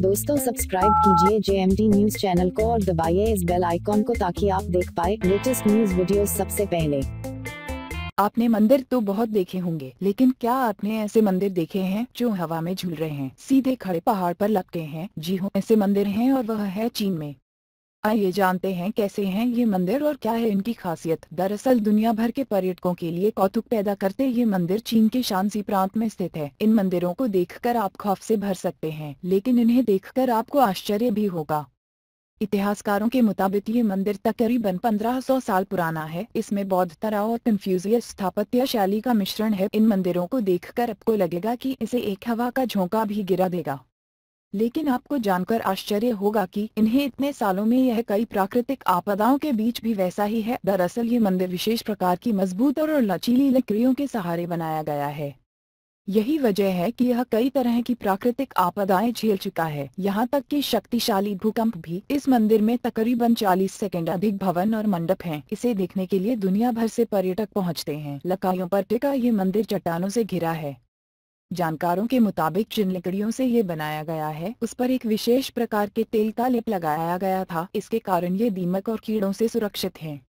दोस्तों सब्सक्राइब कीजिए JMD news channel को और दबाइए इस बेल आइकॉन को ताकि आप देख पाए लेटेस्ट न्यूज वीडियोस सबसे पहले। आपने मंदिर तो बहुत देखे होंगे, लेकिन क्या आपने ऐसे मंदिर देखे हैं जो हवा में झूल रहे हैं, सीधे खड़े पहाड़ पर लपके हैं? जी हाँ, ऐसे मंदिर हैं और वह है चीन में। आइए जानते हैं कैसे हैं ये मंदिर और क्या है इनकी खासियत। दरअसल दुनिया भर के पर्यटकों के लिए कौतुक पैदा करते ये मंदिर चीन के शानसी प्रांत में स्थित है। इन मंदिरों को देखकर आप खौफ से भर सकते हैं, लेकिन इन्हें देखकर आपको आश्चर्य भी होगा। इतिहासकारों के मुताबिक ये मंदिर तकरीबन 1500 साल पुराना है। इसमें बौद्ध तराव और कन्फ्यूजियस स्थापत्य शैली का मिश्रण है। इन मंदिरों को देखकर आपको लगेगा कि इसे एक हवा का झोंका भी गिरा देगा, लेकिन आपको जानकर आश्चर्य होगा कि इन्हें इतने सालों में यह कई प्राकृतिक आपदाओं के बीच भी वैसा ही है। दरअसल ये मंदिर विशेष प्रकार की मजबूत और लचीली लकड़ियों के सहारे बनाया गया है। यही वजह है कि यह कई तरह की प्राकृतिक आपदाएं झेल चुका है। यहाँ तक कि शक्तिशाली भूकंप भी। इस मंदिर में तकरीबन 40 सेकंड अधिक भवन और मंडप हैं। इसे देखने के लिए दुनिया भर से पर्यटक पहुँचते हैं। लकड़ियों पर टिका ये मंदिर चट्टानों से घिरा है। जानकारों के मुताबिक जिन लकड़ियों से ये बनाया गया है उस पर एक विशेष प्रकार के तेल का लेप लगाया गया था। इसके कारण ये दीमक और कीड़ों से सुरक्षित हैं।